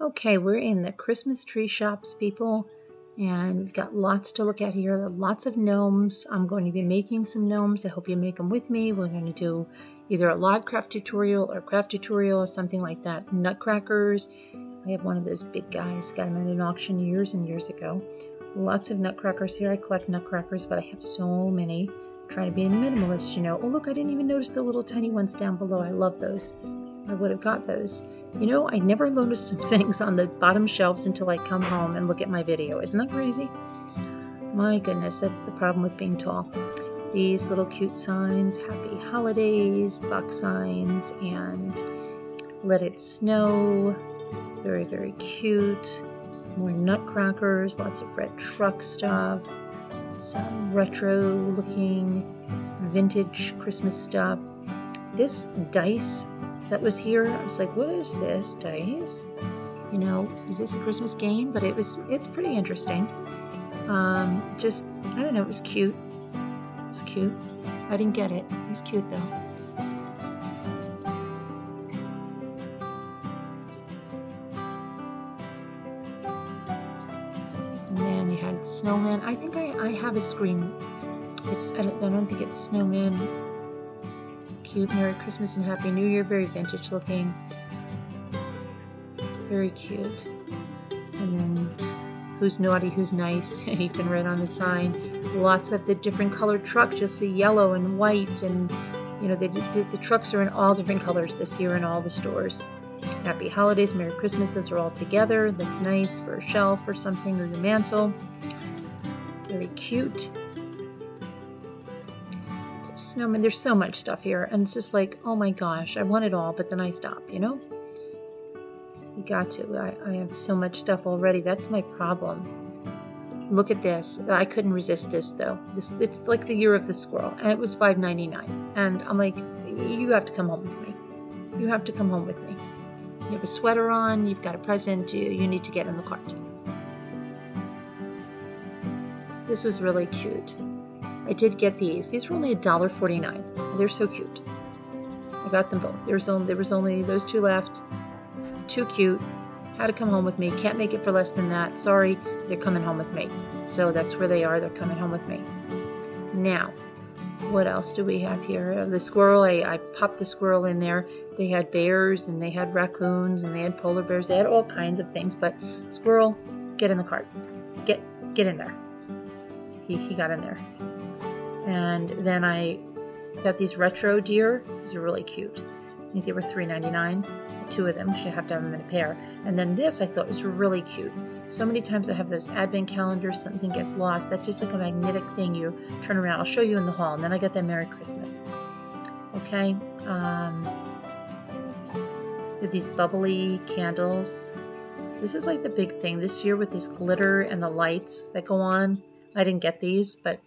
Okay, we're in the Christmas tree shops, people, and we've got lots to look at here. There are lots of gnomes. I'm going to be making some gnomes. I hope you make them with me. We're going to do either a log craft tutorial or something like that. Nutcrackers. I have one of those big guys. Got them at an auction years and years ago. Lots of nutcrackers here. I collect nutcrackers, but I have so many. I'm trying to be a minimalist, you know. Oh, look, I didn't even notice the little tiny ones down below. I love those. I would have got those. You know, I never noticed some things on the bottom shelves until I come home and look at my video. Isn't that crazy? My goodness, that's the problem with being tall. These little cute signs, Happy Holidays, box signs, and Let It Snow. Very, very cute. More nutcrackers, lots of red truck stuff, some retro-looking vintage Christmas stuff. This dice that was here, I was like, what is this dice? You know, is this a Christmas game? But it's pretty interesting. Just, I don't know, it was cute. It was cute. I didn't get it. It was cute though. And then you had snowman. I think I have a screen. I don't think it's snowman. Cute. Merry Christmas and Happy New Year. Very vintage looking. Very cute. And then who's naughty, who's nice. You can read on the sign. Lots of the different colored trucks. You'll see yellow and white, and you know the trucks are in all different colors this year in all the stores. Happy Holidays, Merry Christmas. Those are all together. That's nice for a shelf or something, or your mantle. Very cute. Snowman. There's so much stuff here, and it's just like, oh my gosh, I want it all, but then I stop, you know? You got to. I have so much stuff already. That's my problem. Look at this. I couldn't resist this, though. It's like the year of the squirrel, and it was $5.99, and I'm like, you have to come home with me. You have to come home with me. You have a sweater on, you've got a present, you need to get in the cart. This was really cute. I did get these. These were only $1.49. They're so cute. I got them both. There was only those two left. Too cute. Had to come home with me. Can't make it for less than that. Sorry, they're coming home with me. So that's where they are. They're coming home with me. Now, what else do we have here? The squirrel. I popped the squirrel in there. They had bears, and they had raccoons, and they had polar bears. They had all kinds of things. But squirrel, get in the cart. Get in there. He got in there. And then I got these retro deer. These are really cute. I think they were $3.99. The two of them. You should have to have them in a pair. And then this I thought was really cute. So many times I have those advent calendars. Something gets lost. That's just like a magnetic thing. You turn around. I'll show you in the hall. And then I got that Merry Christmas. Okay. These bubbly candles. This is like the big thing this year with this glitter and the lights that go on. I didn't get these, but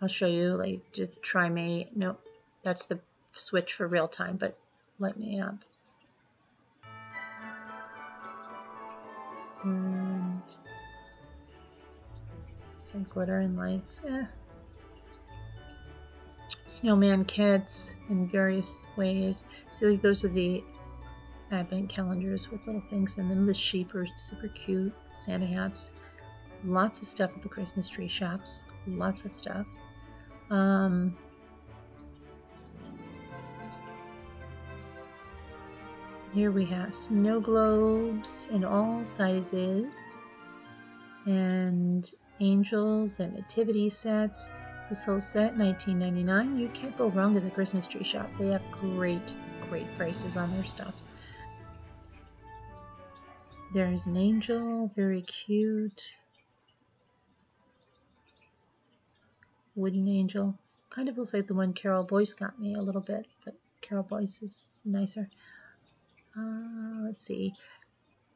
I'll show you, like, just try me. No, that's the switch for real time, but let me up. And some glitter and lights. Yeah. Snowman kits in various ways. See, like, those are the advent calendars with little things in them. The sheep are super cute. Santa hats. Lots of stuff at the Christmas tree shops. Lots of stuff. Here we have snow globes in all sizes, and angels and nativity sets. This whole set, $19.99. You can't go wrong at the Christmas tree shop. They have great, great prices on their stuff. There's an angel, very cute. Wooden angel. Kind of looks like the one Carol Boyce got me a little bit, but Carol Boyce is nicer. Let's see.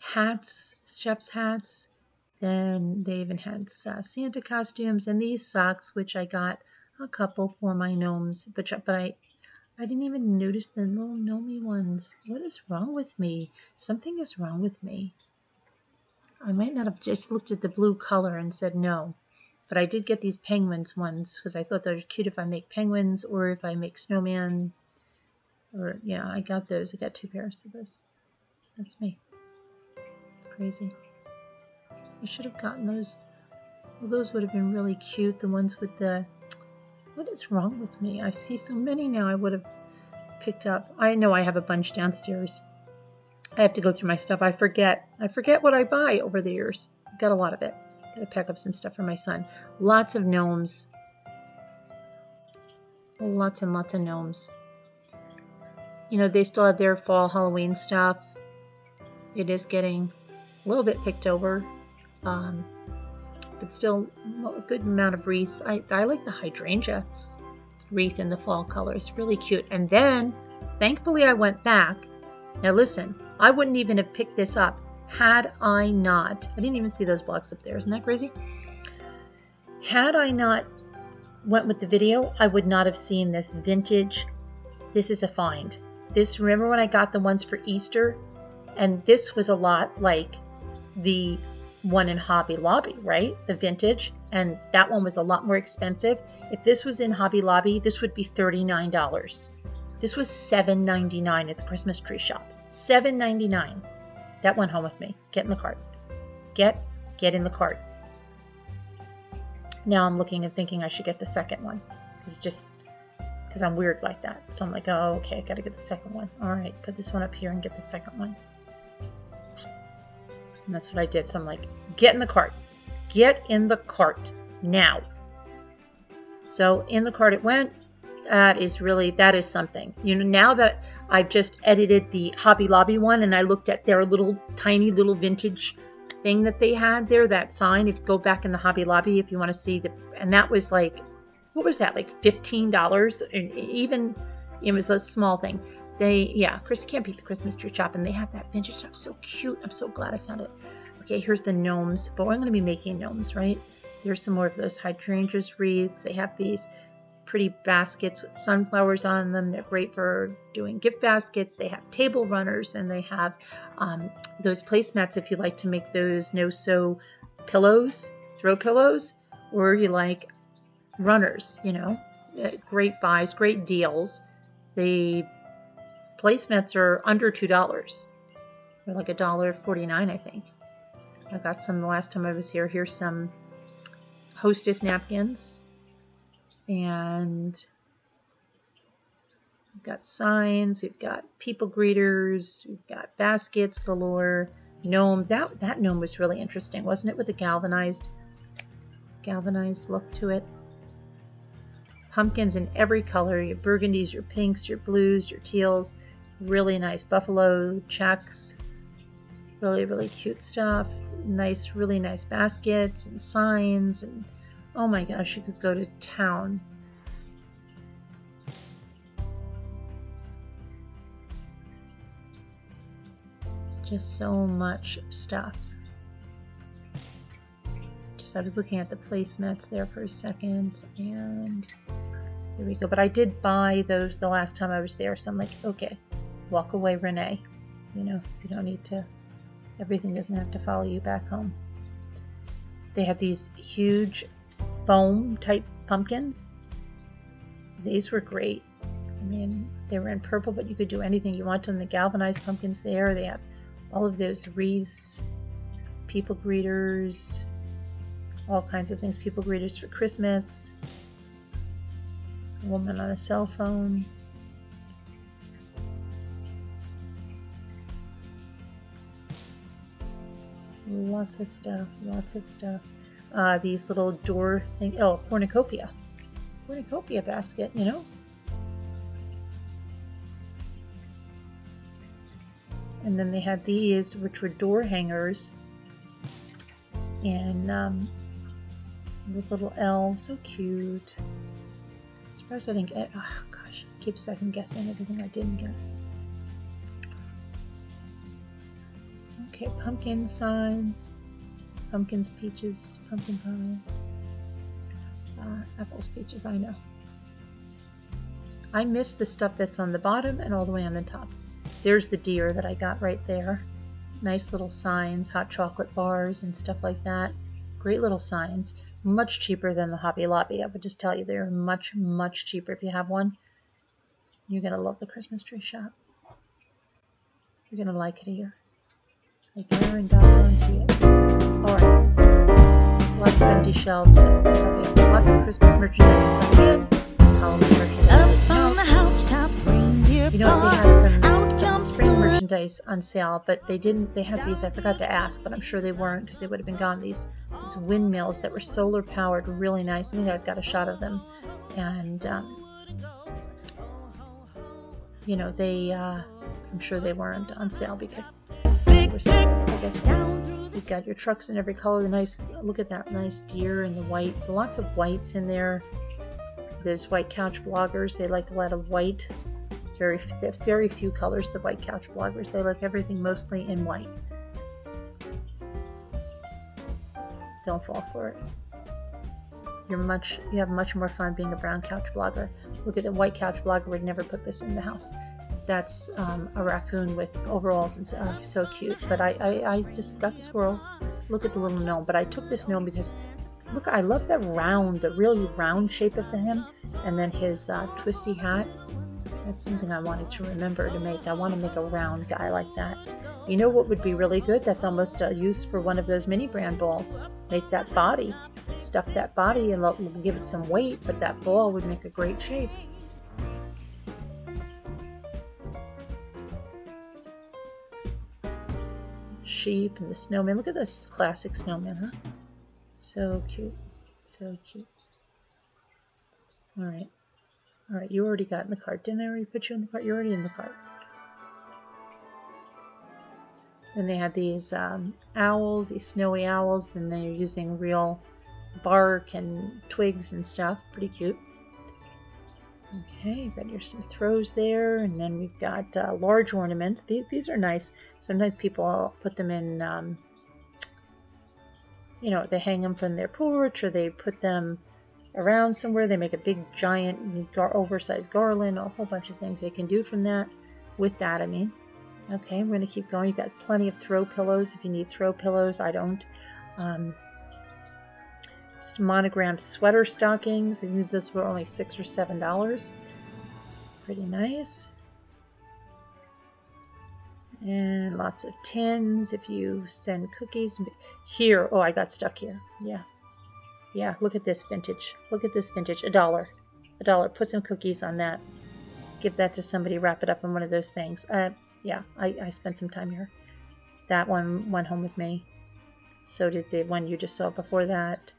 Hats, chef's hats. Then they even had Santa costumes, and these socks, which I got a couple for my gnomes, but I didn't even notice the little gnomey ones. What is wrong with me? Something is wrong with me. I might not have just looked at the blue color and said no. But I did get these penguins ones because I thought they were cute if I make penguins or if I make snowman. Or, yeah, I got those. I got two pairs of those. That's me. crazy. I should have gotten those. Well, those would have been really cute, the ones with the... What is wrong with me? I see so many now I would have picked up. I know I have a bunch downstairs. I have to go through my stuff. I forget what I buy over the years. I've got a lot of it. I've got to pack up some stuff for my son. Lots of gnomes. Lots and lots of gnomes. You know, they still have their fall Halloween stuff. It is getting a little bit picked over. But still a good amount of wreaths. I like the hydrangea wreath in the fall colors. Really cute. And then, thankfully, I went back. Now listen, I wouldn't even have picked this up had I not. I didn't even see those blocks up there. Isn't that crazy? Had I not went with the video, I would not have seen this vintage. This is a find. This, remember when I got the ones for Easter? And this was a lot like the one in Hobby Lobby, right? The vintage. And that one was a lot more expensive. If this was in Hobby Lobby, this would be $39. This was $7.99 at the Christmas Tree Shop. $7.99. That went home with me. Get in the cart. Get in the cart. Now I'm looking and thinking I should get the second one. It's just because I'm weird like that. So I'm like, oh, okay, I got to get the second one. All right, put this one up here and get the second one. And that's what I did. So I'm like, get in the cart. Get in the cart now. So in the cart it went. That is something. You know, now that I've just edited the Hobby Lobby one and I looked at their little tiny little vintage thing that they had there, that sign, if you go back in the Hobby Lobby if you want to see the, and that was like, what was that, like $15? And even, it was a small thing. Chris can't beat the Christmas Tree Shop, and they have that vintage stuff. So cute. I'm so glad I found it. Okay, here's the gnomes, but I'm going to be making gnomes, right? There's some more of those hydrangeas wreaths. They have these pretty baskets with sunflowers on them. They're great for doing gift baskets. They have table runners, and they have those placemats if you like to make those no-sew pillows, throw pillows, or you like runners, you know. Great buys, great deals. The placemats are under $2. They're like $1.49, I think. I got some the last time I was here. Here's some Hostess napkins. And we've got signs, we've got people greeters, we've got baskets galore, gnomes. That gnome was really interesting, wasn't it? With the galvanized look to it. Pumpkins in every color, your burgundies, your pinks, your blues, your teals. Really nice. Buffalo checks. Really, really cute stuff. Nice, really nice baskets and signs and... Oh my gosh, you could go to town. Just so much stuff. I was looking at the placemats there for a second, and here we go. But I did buy those the last time I was there, so I'm like, okay, walk away, Renee. You know, you don't need to, everything doesn't have to follow you back home. They have these huge foam type pumpkins. These were great. I mean, they were in purple, but you could do anything you want on the galvanized pumpkins there. They have all of those wreaths, people greeters, all kinds of things. People greeters for Christmas. A woman on a cell phone. Lots of stuff, lots of stuff. These little door thing. Oh, cornucopia. Cornucopia basket, you know? And then they had these, which were door hangers. And with little L. So cute. I'm surprised I didn't get, oh gosh, I keep second guessing everything I didn't get. Okay, pumpkin signs. Pumpkins, peaches, pumpkin pie, apples, peaches, I know. I missed the stuff that's on the bottom and all the way on the top. There's the deer that I got right there. Nice little signs, hot chocolate bars and stuff like that. Great little signs. Much cheaper than the Hobby Lobby. I would just tell you they're much, much cheaper if you have one. You're going to love the Christmas Tree Shop. You're going to like it here. I guarantee it. Alright. Lots of empty shelves. Okay. Lots of Christmas merchandise coming in. Halloween merchandise coming out. You know, they had some spring merchandise on sale, but they didn't. They had these, I forgot to ask, but I'm sure they weren't because they would have been gone. These windmills that were solar powered were really nice. I think I've got a shot of them. And, you know, they, I'm sure they weren't on sale because they were, I guess, you've got your trucks in every color. The nice, look at that nice deer and the white, lots of whites in there. There's white couch bloggers. They like a lot of white, very few colors, the white couch bloggers. They like everything mostly in white. Don't fall for it. You have much more fun being a brown couch blogger. Look at a white couch blogger would never put this in the house. That's a raccoon with overalls and so cute. But I just got the squirrel. Look at the little gnome. But I took this gnome because, look, I love that round, the really round shape of him. And then his twisty hat. That's something I wanted to remember to make. I want to make a round guy like that. You know what would be really good? That's almost a use for one of those mini brand balls. Make that body. Stuff that body and give it some weight, but that ball would make a great shape. Sheep and the snowman. Look at this classic snowman, huh? So cute. So cute. Alright. Alright, you already got in the cart. Didn't I already put you in the cart? You're already in the cart. And they had these owls, these snowy owls, and they're using real bark and twigs and stuff. Pretty cute. Okay, got your some throws there, and then we've got large ornaments. These are nice. Sometimes people put them in, you know, they hang them from their porch, or they put them around somewhere. They make a big, giant, oversized garland, a whole bunch of things they can do from that, with that, I mean. Okay, we're going to keep going. You've got plenty of throw pillows if you need throw pillows. I don't. Monogrammed sweater stockings. I think those were only $6 or $7. Pretty nice. And lots of tins if you send cookies. Here, oh, I got stuck here. Yeah. Yeah, look at this vintage. Look at this vintage. $1. $1. Put some cookies on that. Give that to somebody. Wrap it up in one of those things. Yeah, I spent some time here. That one went home with me. So did the one you just saw before that.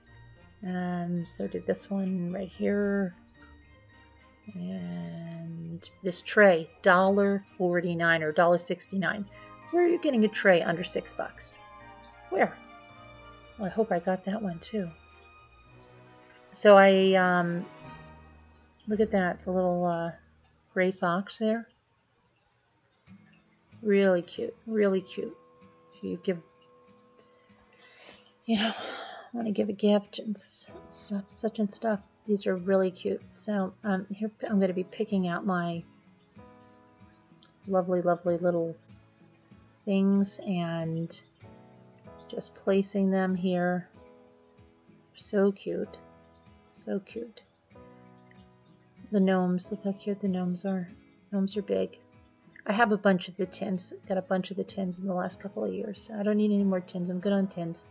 So did this one right here. And this tray, $1.49 or $1.69. Where are you getting a tray under $6? Where? Well, I hope I got that one too. So I, look at that, the little gray fox there. Really cute, really cute. If you give, you know, want to give a gift and stuff, such and stuff. These are really cute. So here I'm going to be picking out my lovely, lovely little things and just placing them here. So cute, so cute. The gnomes, look how cute the gnomes are. Gnomes are big. I have a bunch of the tins. Got a bunch of the tins in the last couple of years. So I don't need any more tins. I'm good on tins.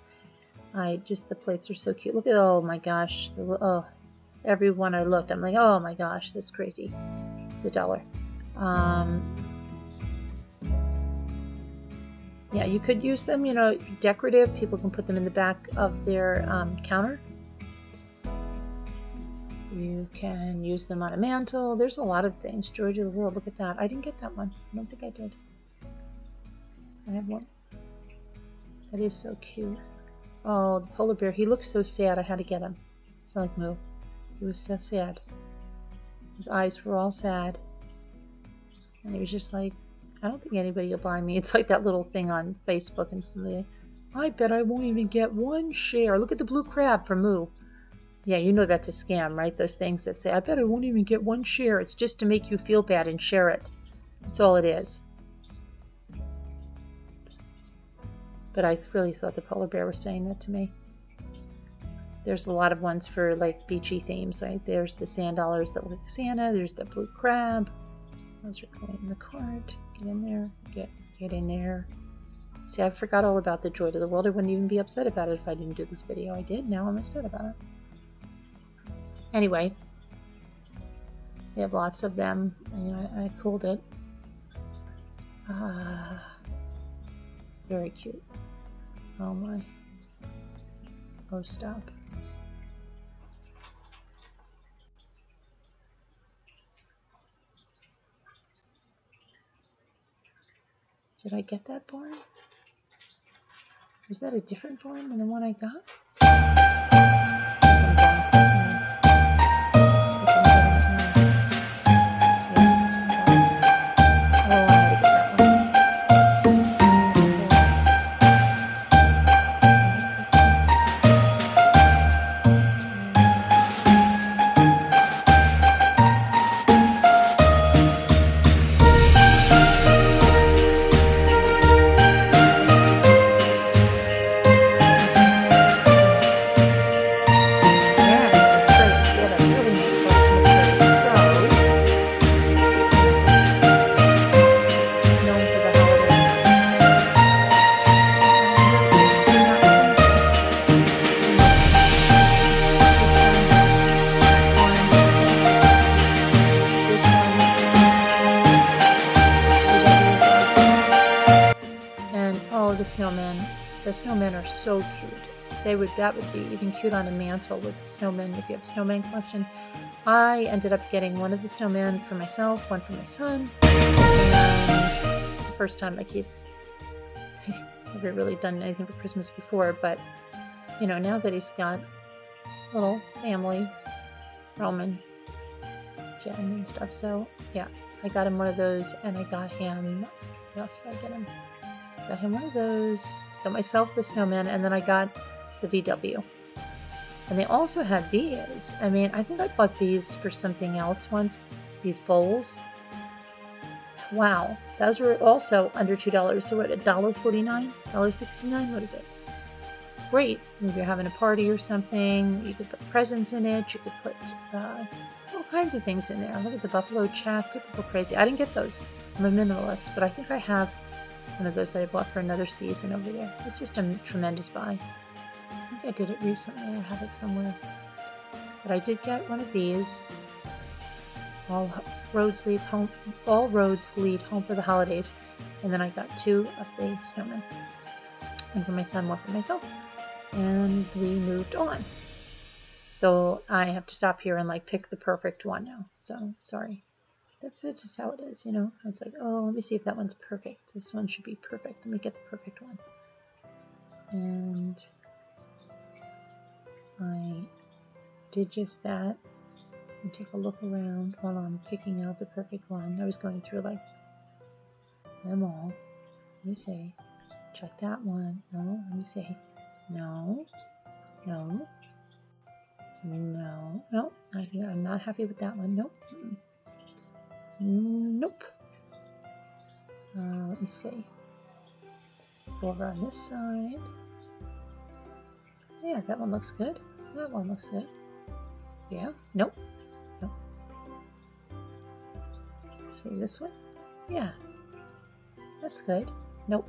The plates are so cute. Look at, oh my gosh. Oh, every one I looked, I'm like, oh my gosh, that's crazy. It's $1. Yeah, you could use them, you know, decorative. People can put them in the back of their counter. You can use them on a mantle. There's a lot of things. Joy to the world. Look at that. I didn't get that one. I don't think I did. I have one. That is so cute. Oh, the polar bear. He looked so sad. I had to get him. It's not like Moo. He was so sad. His eyes were all sad. And he was just like, I don't think anybody will buy me. It's like that little thing on Facebook and something. I bet I won't even get one share. Look at the blue crab for Moo. Yeah, you know that's a scam, right? Those things that say, I bet I won't even get one share. It's just to make you feel bad and share it. That's all it is. But I really thought the polar bear was saying that to me. There's a lot of ones for like beachy themes, right? There's the sand dollars that look like Santa. There's the blue crab. Those are going in the cart. Get in there. Get in there. See, I forgot all about the joy to the world. I wouldn't even be upset about it if I didn't do this video. I did, now I'm upset about it. Anyway, we have lots of them. I cooled it. Very cute. Oh my. Oh, stop. Did I get that barn? Was that a different barn than the one I got? The snowmen are so cute. That would be even cute on a mantle with the snowmen if you have a snowman collection. I ended up getting one of the snowmen for myself, one for my son, and it's the first time my kids have really done anything for Christmas before, but you know, now that he's got a little family, Roman, Jen and stuff, so yeah, I got him one of those, and I got him, what else did I get him? I got him one of those. Got myself the snowman, and then I got the VW. And they also have these. I mean, I think I bought these for something else once. These bowls. Wow, those were also under $2. So what, $1.49, $1.69? What is it? Great. If you're having a party or something, you could put presents in it. You could put all kinds of things in there. Look at the buffalo chaff. People go crazy. I didn't get those. I'm a minimalist, but I think I have one of those that I bought for another season over there. It's just a tremendous buy. I think I did it recently. I have it somewhere. But I did get one of these. All roads lead home for the holidays. And then I got two of the snowmen. One for my son, one for myself. And we moved on. Though I have to stop here and like pick the perfect one now. So sorry. That's it, just how it is, you know? It's like, oh, let me see if that one's perfect. This one should be perfect. Let me get the perfect one. And I did just that. And take a look around while I'm picking out the perfect one. I was going through, like, them all. Let me see. Check that one. No, let me see. No. No. No. No, I'm not happy with that one. Nope. Nope. Let me see. Over on this side. Yeah, that one looks good. That one looks good. Yeah. Nope. Nope. Let's see this one. Yeah. That's good. Nope.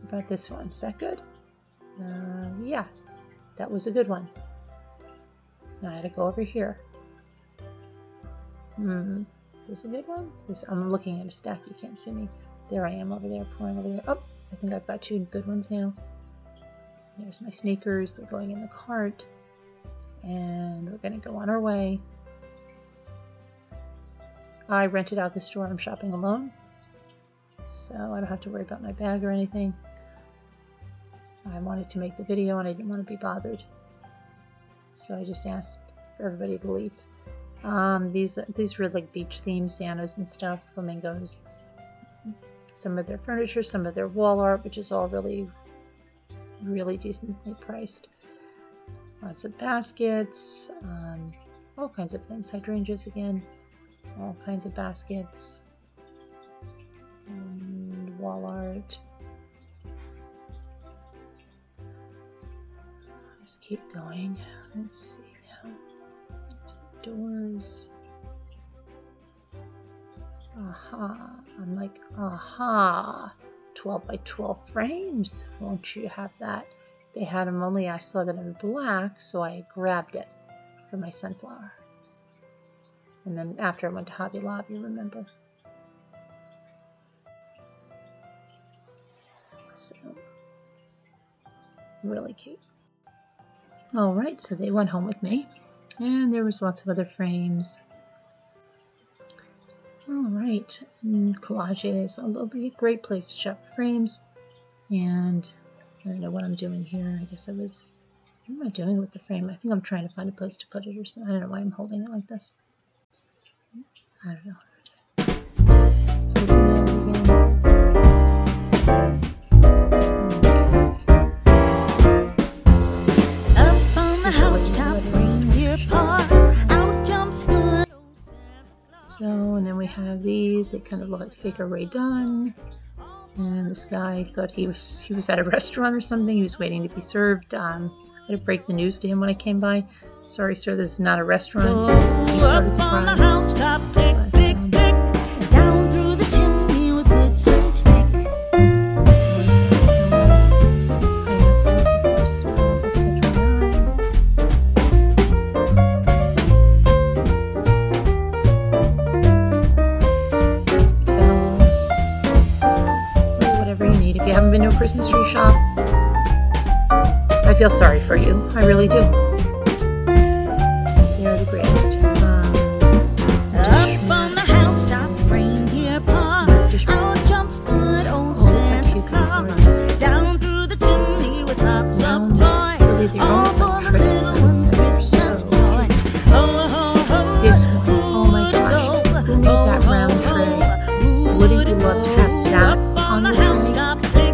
What about this one? Is that good? Yeah. That was a good one. Now I had to go over here. This is a good one. This, I'm looking at a stack. You can't see me. There I am over there, pouring over there. Oh, I think I've got two good ones now. There's my sneakers. They're going in the cart. And we're going to go on our way. I rented out the store. I'm shopping alone. So I don't have to worry about my bag or anything. I wanted to make the video and I didn't want to be bothered. So I just asked for everybody to leave. These were like beach themed Santas and stuff, flamingos, some of their furniture, some of their wall art, which is all really, really decently priced. Lots of baskets, all kinds of things, hydrangeas again, all kinds of baskets, and wall art. Just keep going. Let's see. Doors. Aha. I'm like, aha, 12 by 12 frames. Won't you have that? They had them only, I saw them in black, so I grabbed it for my sunflower. And then after I went to Hobby Lobby, remember? So, really cute. All right, so they went home with me. And there was lots of other frames. All right, and collages. It'll be a great place to shop for frames. And I don't know what I'm doing here. I guess I was, what am I doing with the frame? I think I'm trying to find a place to put it or something. I don't know why I'm holding it like this. I don't know. And then we have these. They kind of look like figure Ray Dunn. And this guy thought he was at a restaurant or something. He was waiting to be served. I'm gonna break the news to him when I came by. Sorry, sir, this is not a restaurant. He started to cry. Christmas Tree Shop. I feel sorry for you. I really do. They're the greatest. Up on the housetop, reindeer paws. Out jumps good old Santa Claus. Down through the chimney with lots of toys. All for the little ones' Christmas boys. Oh, oh, oh. This one. Oh my gosh. Who made that round tray? Wouldn't you love to have that on your tray?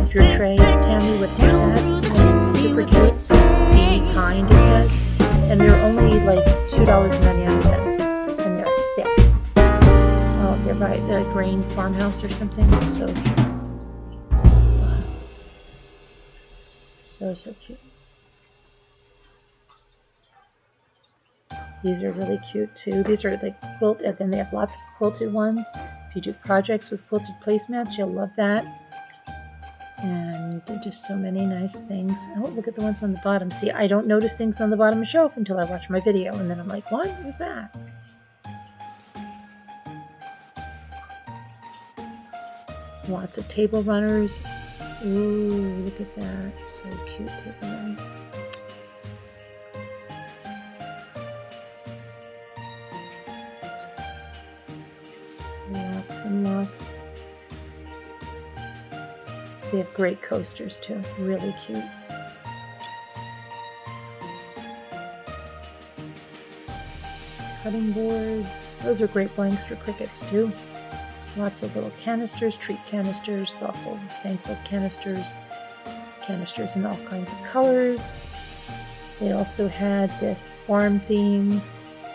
If your tray, Tammy, with that, super cute, be kind, it says, and they're only like $2.99, and they're thick. Oh, they're by the Grain Farmhouse or something. So cute. Wow. So cute. These are really cute too. These are like quilt, and then they have lots of quilted ones. If you do projects with quilted placemats, you'll love that. And just so many nice things. Oh, look at the ones on the bottom. See, I don't notice things on the bottom of the shelf until I watch my video, and then I'm like, what was that? Lots of table runners. Ooh, look at that. So cute, table runner. Lots and lots. They have great coasters too, really cute. Cutting boards, those are great blanks for crickets too. Lots of little canisters, treat canisters, thoughtful, thankful canisters, canisters in all kinds of colors. They also had this farm theme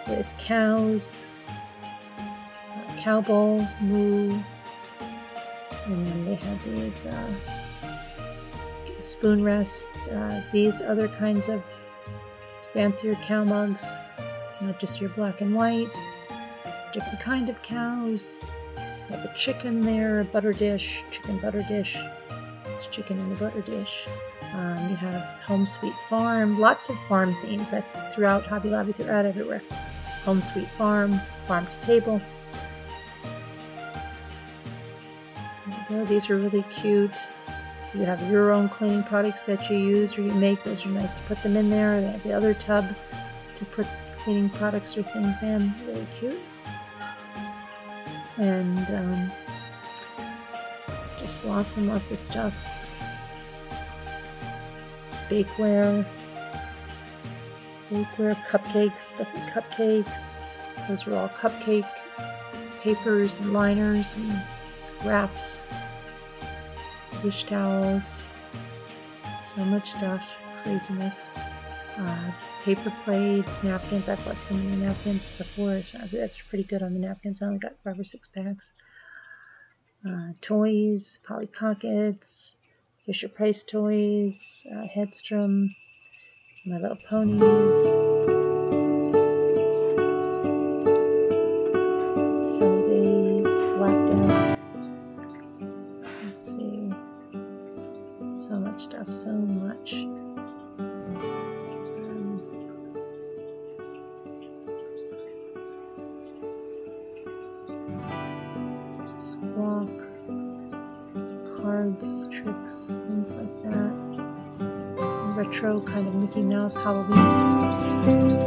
with cows, cow bowl, moo. And then they have these spoon rests, these other kinds of fancier cow mugs, not just your black and white, different kind of cows. Got the chicken there, a butter dish, chicken butter dish. It's chicken in the butter dish. You have Home Sweet Farm, lots of farm themes. That's throughout Hobby Lobby, throughout everywhere. Home Sweet Farm, farm to table. Oh, these are really cute. You have your own cleaning products that you use or you make. Those are nice to put them in there. They have the other tub to put cleaning products or things in. Really cute. And just lots and lots of stuff. Bakeware. Bakeware, cupcakes, stuffed cupcakes. Those are all cupcake papers and liners and wraps. Dish towels, so much stuff, craziness, paper plates, napkins. I've bought so many napkins before, so that's pretty good on the napkins. I only got 5 or 6 bags. Toys, Polly Pockets, Fisher Price toys, Headstrom, My Little Ponies. Sunny Days, Black Down. Let's see. So much stuff, so much. Squawk, cards, tricks, things like that. Retro kind of Mickey Mouse Halloween.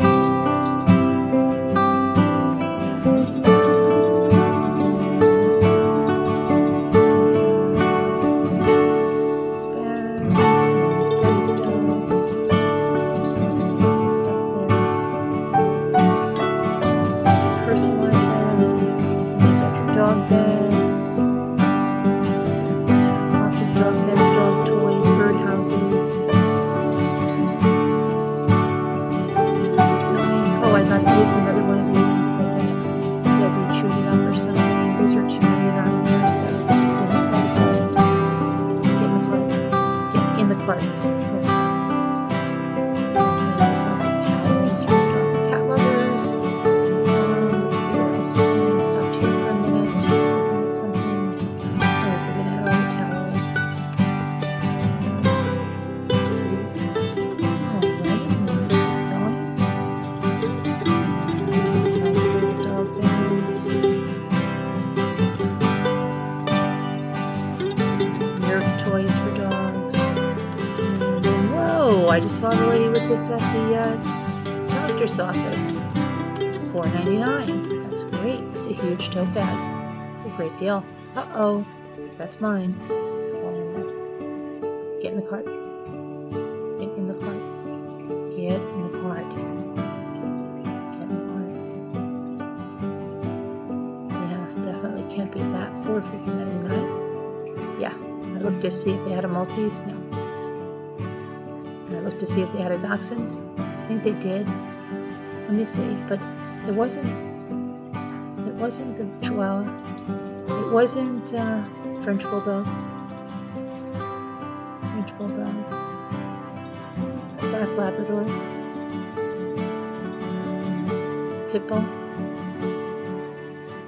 I just saw the lady with this at the doctor's office. $4.99. That's great. It's a huge tote bag. It's a great deal. Uh-oh. That's mine. It's $4.99. Get in the cart. Get in the cart. Get in the cart. Get in the cart. Yeah, definitely can't beat that. $4.99. Yeah. I looked to see if they had a Maltese. No. To see if they had a dachshund. I think they did. Let me see. But it wasn't the Chihuahua. It wasn't French Bulldog. French Bulldog. Black Labrador. Pitbull.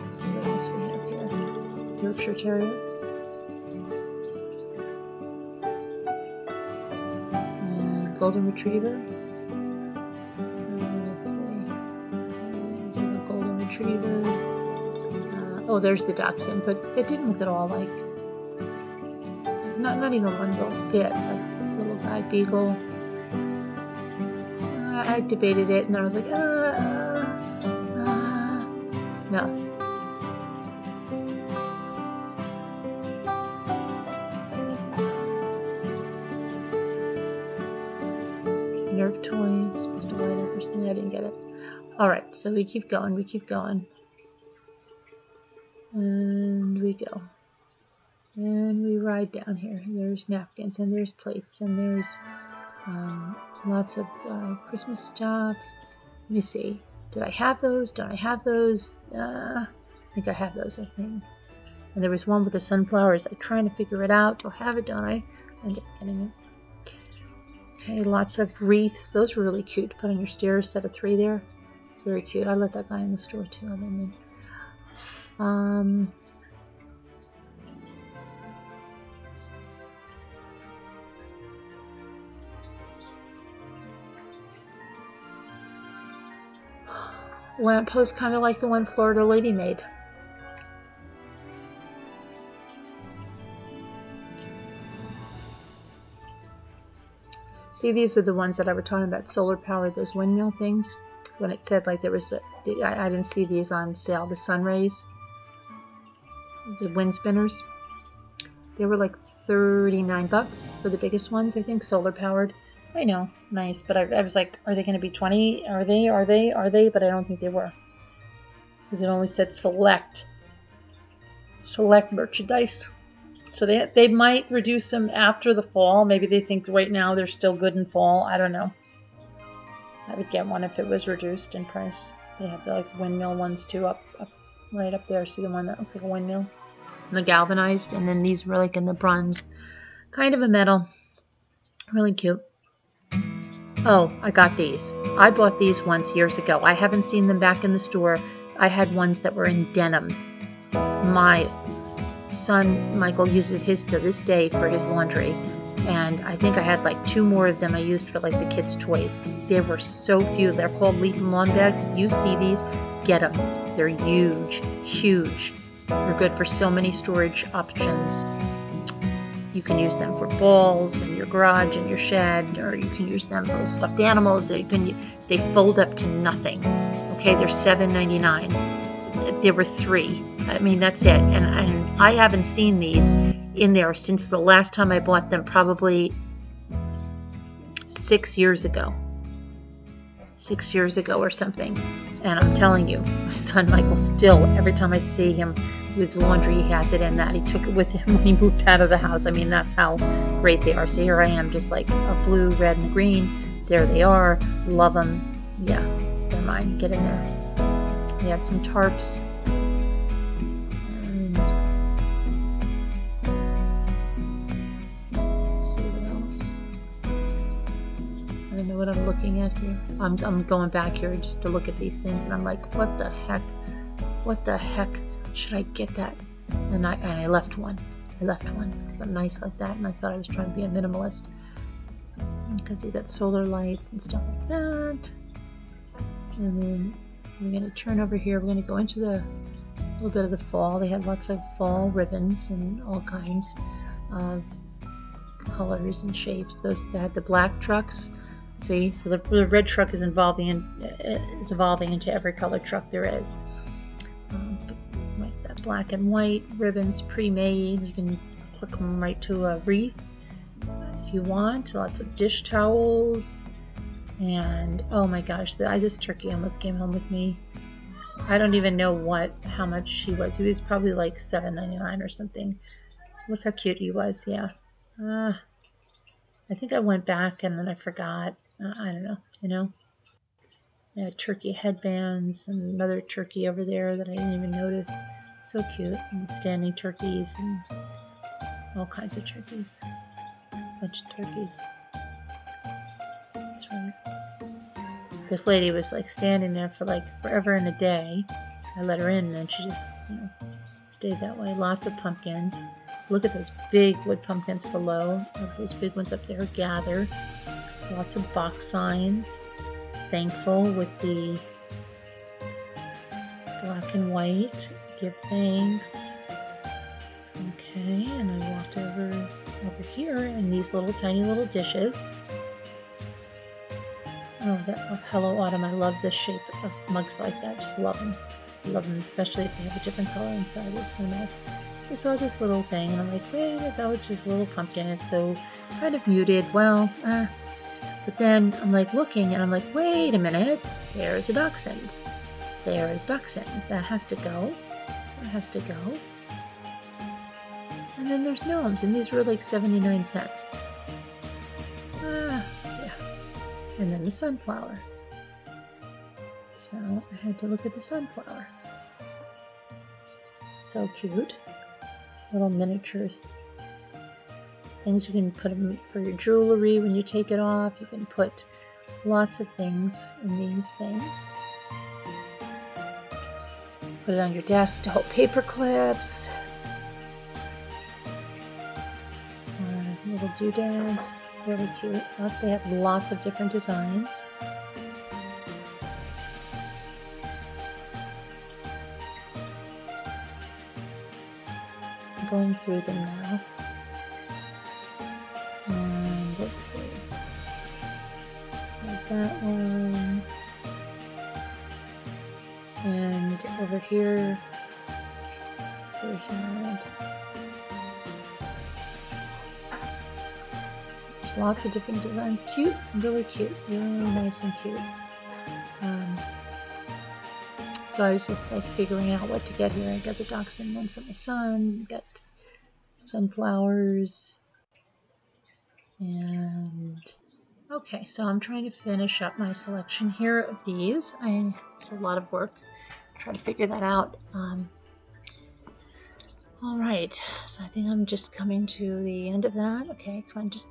Let's see what else we have here. Yorkshire Terrier. Golden Retriever. Let's see. There's the Golden Retriever. Oh, there's the Dachshund, but they didn't look at all like. Not even one little bit. Like little guy beagle. I debated it, and then I was like, no. Nerf toy, it's supposed to buy the first thing, I didn't get it. Alright, so we keep going. And we go. And we ride down here. There's napkins, and there's plates, and there's lots of Christmas stuff. Let me see. Did I have those? Don't I have those? I think I have those, I think. And there was one with the sunflowers. I'm trying to figure it out. Do I have it? Don't I? I'm getting it. Okay, lots of wreaths. Those were really cute to put on your stairs. Set of three there. Very cute. I let that guy in the store too. I mean, lamppost, kind of like the one Florida lady made. See, these are the ones that I were talking about, solar powered, those windmill things. When it said like there was, I didn't see these on sale, the sun rays, the wind spinners. They were like $39 for the biggest ones, I think, solar powered. I know, nice, but I was like, are they going to be 20? Are they? But I don't think they were. Because it only said select merchandise. So they might reduce them after the fall. Maybe they think right now they're still good in fall. I don't know. I would get one if it was reduced in price. They have the like windmill ones too up right up there. See the one that looks like a windmill? And the galvanized, and then these were like in the bronze. Kind of a metal. Really cute. Oh, I got these. I bought these once years ago. I haven't seen them back in the store. I had ones that were in denim. My son, Michael, uses his to this day for his laundry. And I think I had like 2 more of them I used for like the kids' toys. There were so few. They're called leaf and lawn bags. If you see these, get them. They're huge, huge. They're good for so many storage options. You can use them for balls in your garage and your shed, or you can use them for stuffed animals. They fold up to nothing. Okay, they're $7.99. There were 3. I mean, that's it. And I haven't seen these in there since the last time I bought them, probably 6 years ago or something. And I'm telling you, my son Michael still, every time I see him with his laundry, he has it in that. He took it with him when he moved out of the house. I mean, that's how great they are. So here I am, just like a blue, red, and green. There they are. Love them. Yeah, they're mine. Get in there. We had some tarps. I don't know what I'm looking at here. I'm going back here just to look at these things, and I'm like, what the heck? What the heck? Should I get that? And I left one. I left one because I'm nice like that, and I thought I was trying to be a minimalist. Because you got solar lights and stuff like that. And then we're going to turn over here. We're going to go into a little bit of the fall. They had lots of fall ribbons and all kinds of colors and shapes. Those that had the black trucks. See, so the red truck is evolving into every color truck there is. Like that black and white ribbons, pre-made. You can hook them right to a wreath if you want. Lots of dish towels, and oh my gosh, this turkey almost came home with me. I don't even know how much he was. He was probably like $7.99 or something. Look how cute he was. Yeah. I think I went back and then I forgot. I don't know, you know. I had turkey headbands and another turkey over there that I didn't even notice. So cute. And standing turkeys and all kinds of turkeys. A bunch of turkeys. That's right. This lady was like standing there for like forever and a day. I let her in and then she just, you know, stayed that way. Lots of pumpkins. Look at those big wood pumpkins below. Look, those big ones up there gather. Lots of box signs. Thankful with the black and white. Give thanks. Okay, and I walked over here in these little tiny little dishes. Oh, Hello Autumn. I love the shape of mugs like that. Just love them. Love them, especially if they have a different color inside. It's so nice. So I saw this little thing and I'm like, wait, that was just a little pumpkin. It's so kind of muted. Well, but then I'm like looking and I'm like, wait a minute, there's a dachshund. There's dachshund. That has to go. That has to go. And then there's gnomes, and these were like 79¢. Yeah. And then the sunflower. So I had to look at the sunflower. So cute. Little miniatures. Things you can put them for your jewelry when you take it off. You can put lots of things in these things. Put it on your desk to hold paper clips. Little doodads. Really cute. They have lots of different designs. Going through them now, and let's see, like that one, and over here we had just lots of different designs. Cute, really cute, really nice and cute. So I was just like figuring out what to get here. I got the dachshund one for my son, got sunflowers, and okay, so I'm trying to finish up my selection here of these. It's a lot of work. Try to figure that out. All right, so I think I'm just coming to the end of that. Okay, come on, just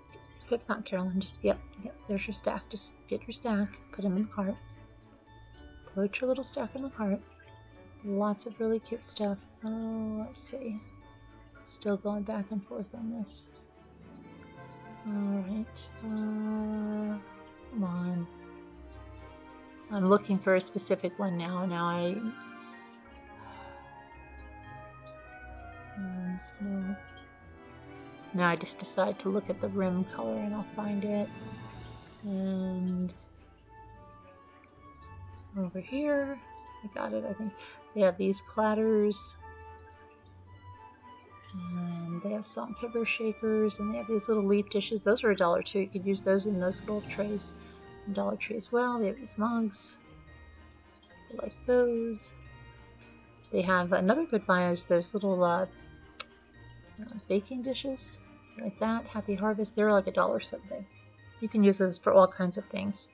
quick out, Carolyn. Just yep, there's your stack. Just get your stack, put them in the cart. Put your little stack in the cart. Lots of really cute stuff. Oh, let's see. Still going back and forth on this. Alright, come on. I'm looking for a specific one now. Now I just decide to look at the rim color and I'll find it. And over here, I got it, I think. They have these platters. And they have salt and pepper shakers, and they have these little leaf dishes. Those are $1 too. You could use those in those little trays. Dollar Tree as well. They have these mugs. I like those. They have another good buy is those little baking dishes like that. Happy Harvest. They're like $1 something. You can use those for all kinds of things.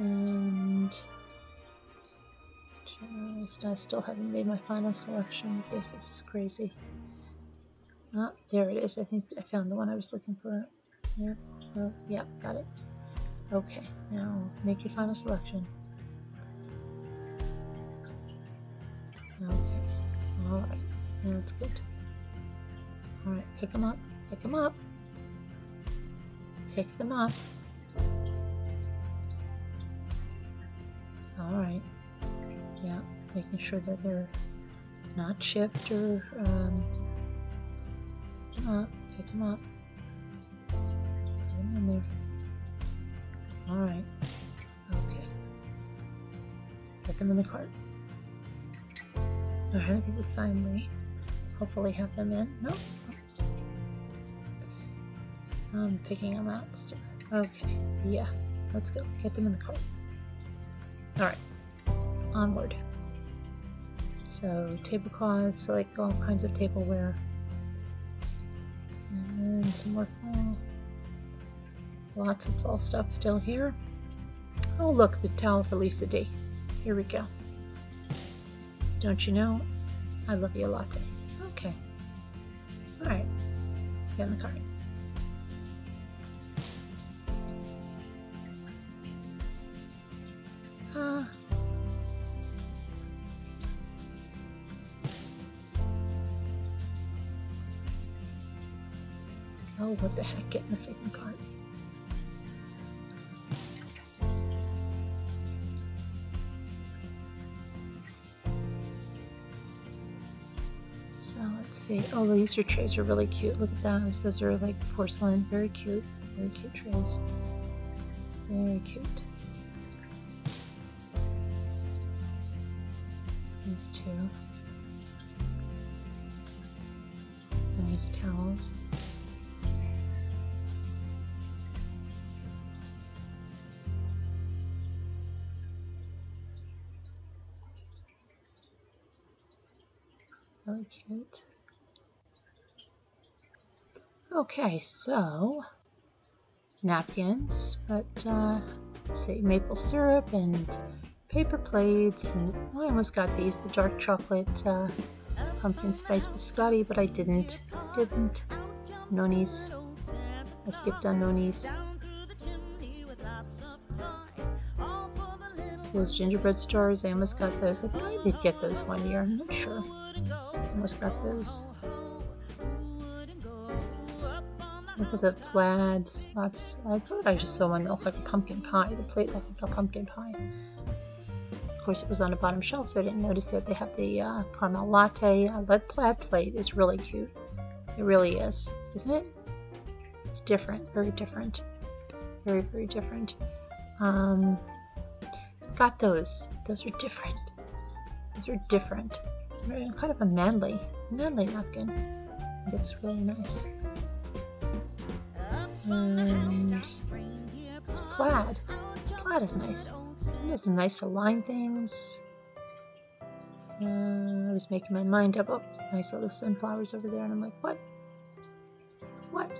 And I still haven't made my final selection. This is crazy. Oh, there it is. I think I found the one I was looking for. There. Oh, yeah, got it. Okay, now make your final selection. Okay, alright, that's good. Alright, pick them up, pick them up, pick them up. Alright, yeah, making sure that they're not chipped or, pick them up, get them in there. Alright, okay, put them in the cart. Alright, I think we finally, hopefully have them in. Nope. I'm picking them out still. Okay, yeah, let's go, get them in the cart. Alright, onward. So, tablecloths, like all kinds of tableware. And some more fall. Lots of fall stuff still here. Oh look, the towel for Lisa D. Here we go. Don't you know? I love you a latte. Okay. Alright. Get in the cart. Oh, what the heck, get in the freaking cart. So let's see. Oh, these trays are really cute. Look at those. Those are like porcelain. Very cute. Very cute trays. Very cute. These two. Nice towels. Really cute. Okay, so napkins, but let's see, maple syrup and paper plates, and oh, I almost got these, the dark chocolate pumpkin spice biscotti, but I didn't. Nonis. I skipped on nonis. Those gingerbread stars, I almost got those. I think I did get those one year, I'm not sure. Almost got those. Look at the plaids. Lots. I thought I just saw one that looked like a pumpkin pie. The plate looked like a pumpkin pie. Of course, it was on the bottom shelf, so I didn't notice it. They have the caramel latte. That plaid plate is really cute. It really is, isn't it? It's different. Very different. Very, very different. Got those. Those are different. Those are different. Kind of a manly napkin. It's really nice. And it's plaid. Plaid is nice. It has some nice align things. I was making my mind up. Oh, I saw the sunflowers over there, and I'm like, what? What?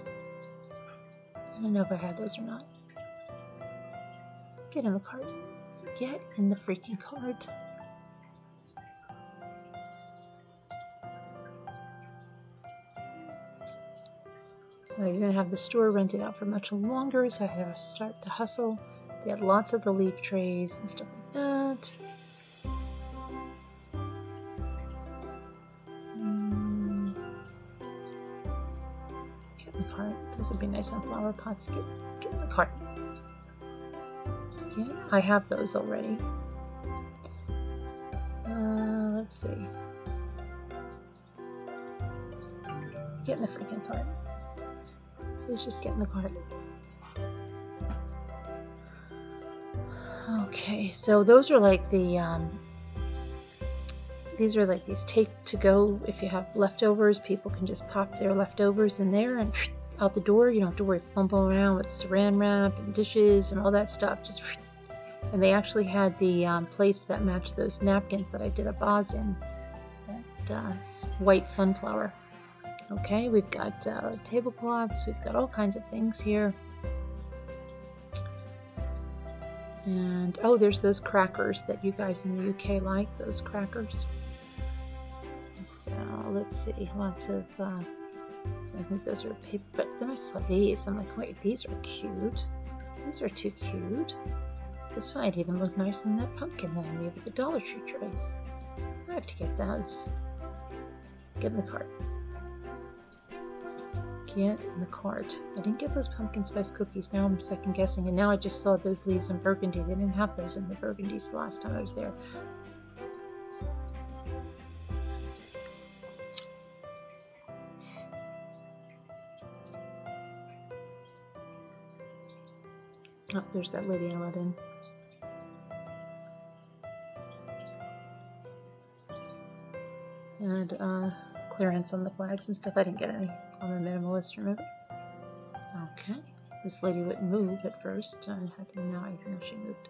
I don't know if I had those or not. Get in the cart. Get in the freaking cart. I didn't have the store rented out for much longer, so I had to start to hustle. They had lots of the leaf trays and stuff like that. These would be nice on flower pots. Get in the cart. Okay, I have those already. Let's see. Get in the freaking cart. Please just get in the cart. Okay, so those are like the, these are like these take to go. If you have leftovers, people can just pop their leftovers in there and out the door. You don't have to worry fumbling around with saran wrap and dishes and all that stuff. Just, and they actually had the plates that matched those napkins that I did a vase in, that white sunflower. Okay, we've got tablecloths. We've got all kinds of things here. And oh, there's those crackers that you guys in the UK like, those crackers. So let's see, lots of, I think those are paper, but then I saw these, I'm like, wait, these are cute. These are too cute. This might even look nice in that pumpkin that I made with the Dollar Tree trays. I have to get those. Get in the cart. Get in the cart. I didn't get those pumpkin spice cookies. Now I'm second guessing, and now I just saw those leaves in Burgundy. They didn't have those in the Burgundies the last time I was there. Oh, there's that lady I let in. And clearance on the flags and stuff. I didn't get any. I'm a minimalist, remember? Okay. This lady wouldn't move at first. Now I think she moved.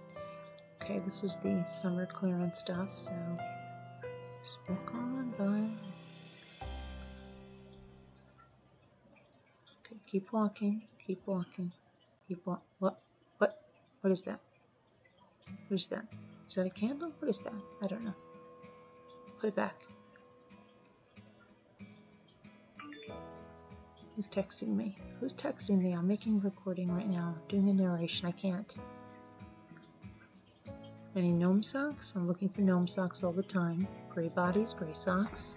Okay, this is the summer clearance stuff, so just walk on by. Okay, keep walking, keep walking, keep walking. What is that? What is that? Is that a candle? What is that? I don't know. Put it back. Who's texting me? Who's texting me? I'm making a recording right now. I'm doing a narration. I can't. Any gnome socks? I'm looking for gnome socks all the time. Gray bodies, gray socks.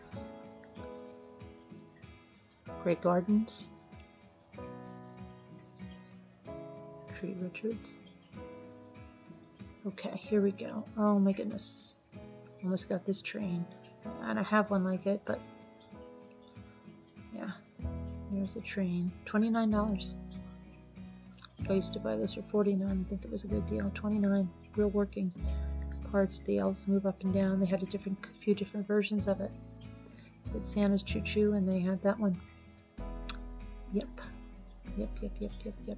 Gray gardens. Tree Richards. Okay, here we go. Oh my goodness. Almost got this train. And I have one like it, but yeah. There's a train. $29. I used to buy this for $49. I think it was a good deal. $29. Real working parts. The elves move up and down. They had a few different versions of it. With Santa's Choo Choo, and they had that one. Yep. Yep. Yep. Yep. Yep. Yep.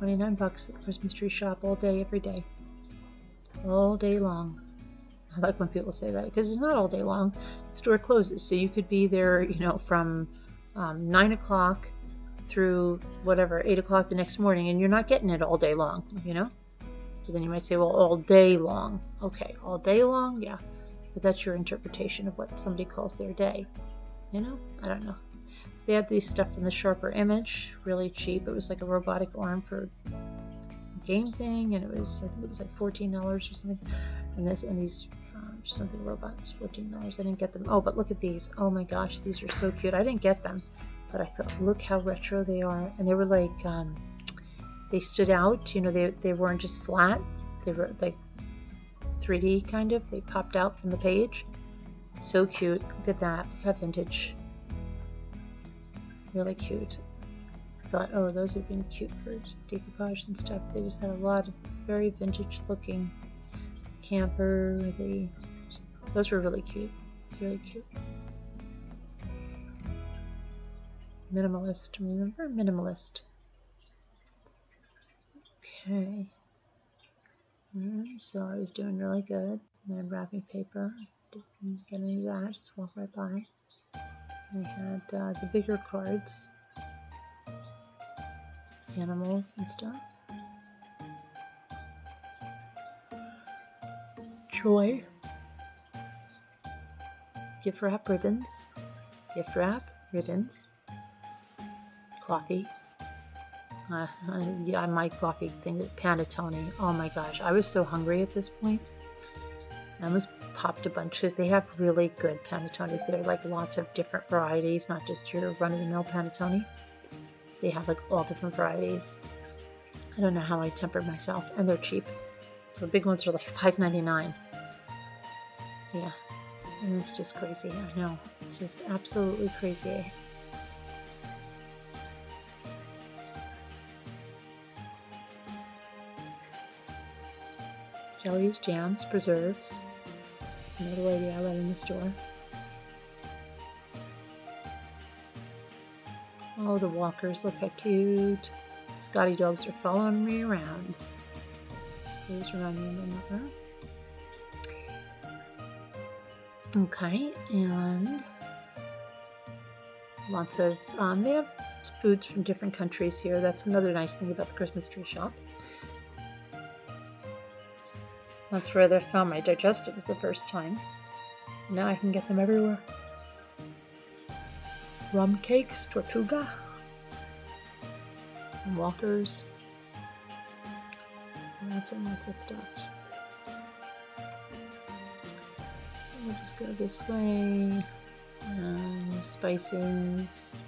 $29 at the Christmas Tree Shop all day, every day, all day long. I like when people say that because it's not all day long. The store closes, so you could be there, you know, from 9 o'clock through whatever 8 o'clock the next morning, and you're not getting it all day long, you know. But then you might say, well, all day long. Okay, all day long, yeah, but that's your interpretation of what somebody calls their day, you know. I don't know. So they had these stuff in the Sharper Image, really cheap. It was like a robotic arm for a game thing, and it was, I think it was like $14 or something. And this, and these something robots, $14. I didn't get them. Oh, but look at these. Oh my gosh, these are so cute. I didn't get them, but I thought, look how retro they are. And they were like, they stood out. You know, they weren't just flat. They were like 3D kind of. They popped out from the page. So cute. Look at that. Look how vintage. Really cute. I thought, oh, those have been cute for decoupage and stuff. They just had a lot of very vintage looking camper. Those were really cute. Really cute. Minimalist. Remember? Minimalist. Okay. So I was doing really good. And then wrapping paper. Didn't get any of that. Just walked right by. We had the bigger cards, animals and stuff. Joy. Gift wrap ribbons. Gift wrap ribbons. Coffee. Yeah, my coffee thing, panettone. Oh my gosh, I was so hungry at this point. I almost popped a bunch because they have really good panettones. They're like lots of different varieties, not just your run-of-the-mill panettone. They have like all different varieties. I don't know how I tempered myself, and they're cheap. The big ones are like $5.99. Yeah, and it's just crazy. I know, it's just absolutely crazy. Jellies, jams, preserves. Another lady I let in the store. Oh, the walkers, look how cute. Scotty dogs are following me around. These remind me of another. Okay, and lots of, they have foods from different countries here. That's another nice thing about the Christmas Tree Shop. That's where I found my digestives the first time. Now I can get them everywhere. Rum cakes, tortuga, and walkers, lots and lots of stuff. So we'll just go this way, spices,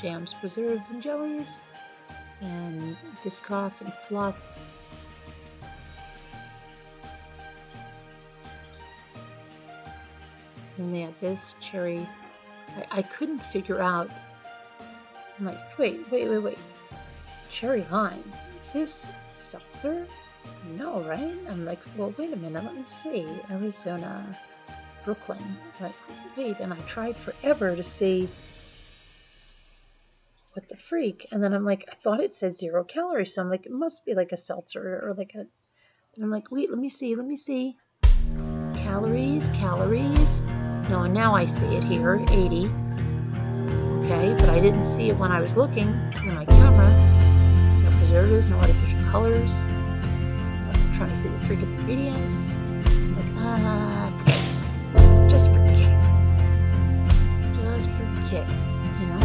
jams, preserves, and jellies, and biscoff and fluff. And they have this cherry. I couldn't figure out. I'm like, wait. Cherry lime. Is this seltzer? No, right? I'm like, well, wait a minute. Let me see. Arizona, Brooklyn. Like, wait. And I tried forever to see what the freak. And then I'm like, I thought it said 0 calories. So I'm like, it must be like a seltzer or like a. And I'm like, wait, let me see. Calories. No, and now I see it here, 80. Okay, but I didn't see it when I was looking on my camera. No preservatives, no artificial colors. I'm trying to see the freaking ingredients. I'm like, just forget it, you know?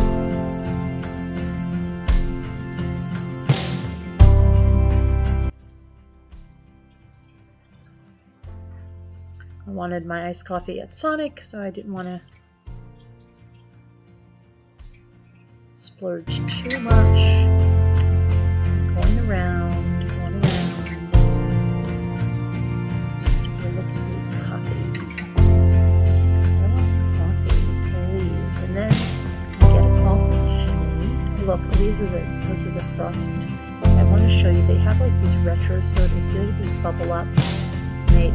I wanted my iced coffee at Sonic, so I didn't want to splurge too much. Going around. We're looking for coffee. I want coffee, please. And then get a coffee. Look, those are the frost. I want to show you. They have like these retro sodas. See, like these bubble up.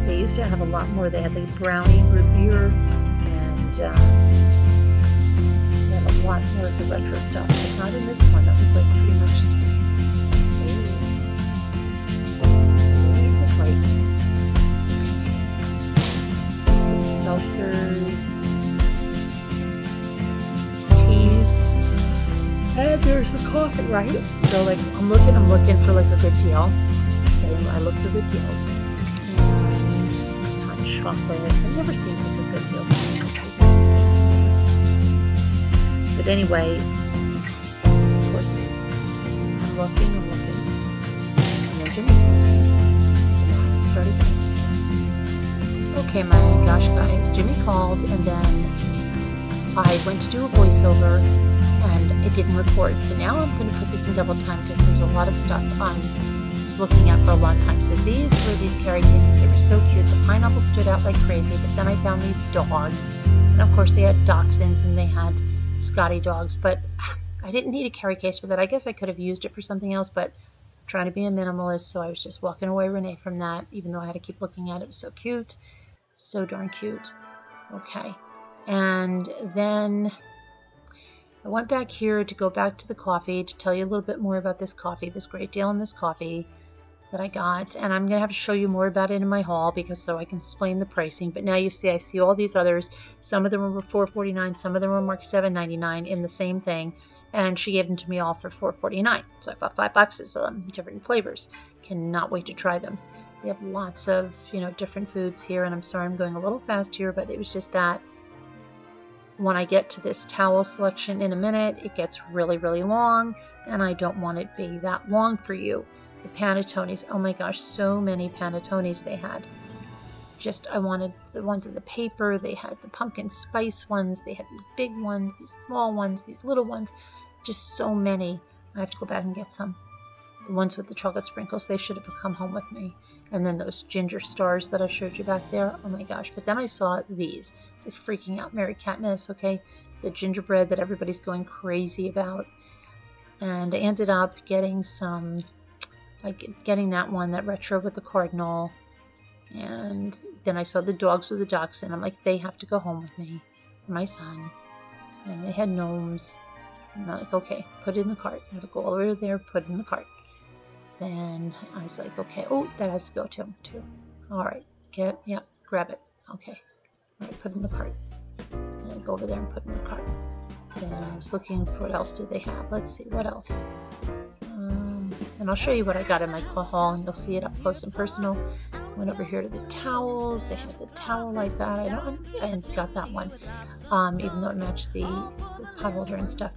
They used to have a lot more. They had like brownie root beer, and they had a lot more of the retro stuff, but not in this one. That was like pretty much the same. Seltzers, teas, and there's the coffee, right? So like I'm looking for like a good deal. So I look for good deals. Chocolate. It never seems like a good deal to me. But anyway, of course, I'm looking, and then Jimmy calls me. So now I started thinking. Okay, my gosh, guys, Jimmy called, and then I went to do a voiceover, and it didn't record. So now I'm going to put this in double time because there's a lot of stuff on. Looking at for a long time. So these were these carry cases. They were so cute. The pineapple stood out like crazy, but then I found these dogs, and of course they had dachshunds and they had Scotty dogs, but I didn't need a carry case for that. I guess I could have used it for something else, but I'm trying to be a minimalist, so I was just walking away, Renee, from that, even though I had to keep looking at it. It was so cute. So darn cute. Okay. And then I went back here to go back to the coffee to tell you a little bit more about this coffee, this great deal on this coffee that I got, and I'm going to have to show you more about it in my haul because so I can explain the pricing. But now you see, I see all these others. Some of them were $4.49, some of them were marked $7.99 in the same thing, and she gave them to me all for $4.49. So I bought 5 boxes of them, different flavors. Cannot wait to try them. They have lots of, you know, different foods here, and I'm sorry I'm going a little fast here, but it was just that. When I get to this towel selection in a minute, it gets really, really long, and I don't want it to be that long for you. The Panettones, oh my gosh, so many Panettones they had. Just, I wanted the ones in the paper. They had the pumpkin spice ones. They had these big ones, these small ones, these little ones, just so many. I have to go back and get some. The ones with the chocolate sprinkles, they should have come home with me. And then those ginger stars that I showed you back there, oh my gosh. But then I saw these. It's like freaking out Mary Katniss, okay? The gingerbread that everybody's going crazy about. And I ended up getting some, like getting that one, that retro with the cardinal. And then I saw the dogs with the dachshund. I'm like, they have to go home with me, my son. And they had gnomes. And I'm like, okay, put it in the cart. I had to go all the way over there, put it in the cart. Then I was like, okay, oh, that has to go too. All right, grab it. Okay, all right, put it in the cart. And I go over there and put it in the cart. Then I was looking for what else did they have. Let's see, what else? And I'll show you what I got in my haul, and you'll see it up close and personal. Went over here to the towels. They had the towel like that. I got that one, even though it matched the pot holder and stuff.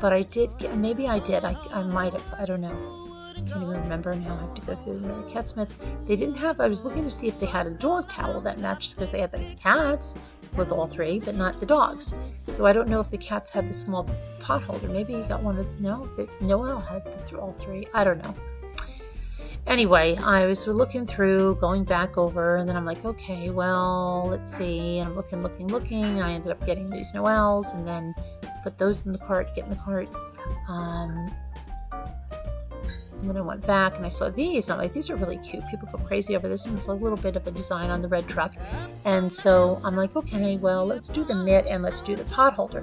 But I did get, maybe I did. I might have. I don't know. I can't even remember now. I have to go through the Mary Cat Smiths. They didn't have. I was looking to see if they had a dog towel that matched, because they had the cats with all three, but not the dogs. So I don't know if the cats had the small pot holder. Maybe you got one of. No, Noelle had all three. I don't know. Anyway, I was looking through, going back over, and then I'm like, okay, well, let's see. And I'm looking. I ended up getting these Noels, and then put those in the cart, get in the cart. And then I went back, and I saw these, and I'm like, these are really cute. People go crazy over this, and it's a little bit of a design on the red truck. And so I'm like, okay, well, let's do the mitt, and let's do the pot holder.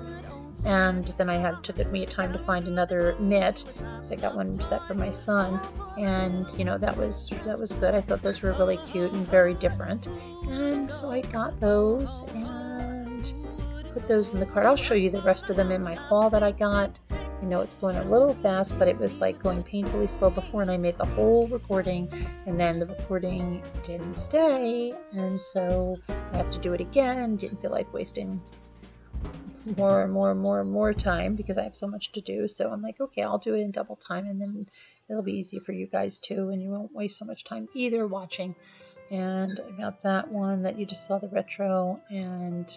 And then I had took me time to find another mitt, because I got one set for my son, and you know, that was good. I thought those were really cute and very different, and so I got those and put those in the cart. I'll show you the rest of them in my haul that I got. I know it's going a little fast, but it was like going painfully slow before, and I made the whole recording, and then the recording didn't stay, and so I have to do it again. Didn't feel like wasting more time, because I have so much to do. So I'm like, okay, I'll do it in double time, and then it'll be easy for you guys too, and you won't waste so much time either watching. And I got that one that you just saw, the retro, and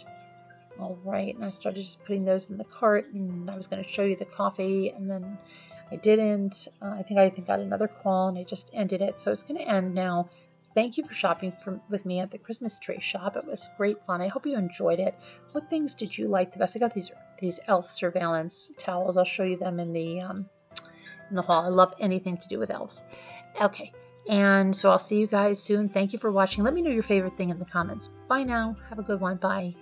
all right, and I started just putting those in the cart, and I was going to show you the coffee, and then I didn't. I think got another call, and I just ended it, so it's going to end now. Thank you for shopping with me at the Christmas Tree Shop. It was great fun. I hope you enjoyed it. What things did you like the best? I got these elf surveillance towels. I'll show you them in the haul. I love anything to do with elves. Okay, and so I'll see you guys soon. Thank you for watching. Let me know your favorite thing in the comments. Bye now. Have a good one. Bye.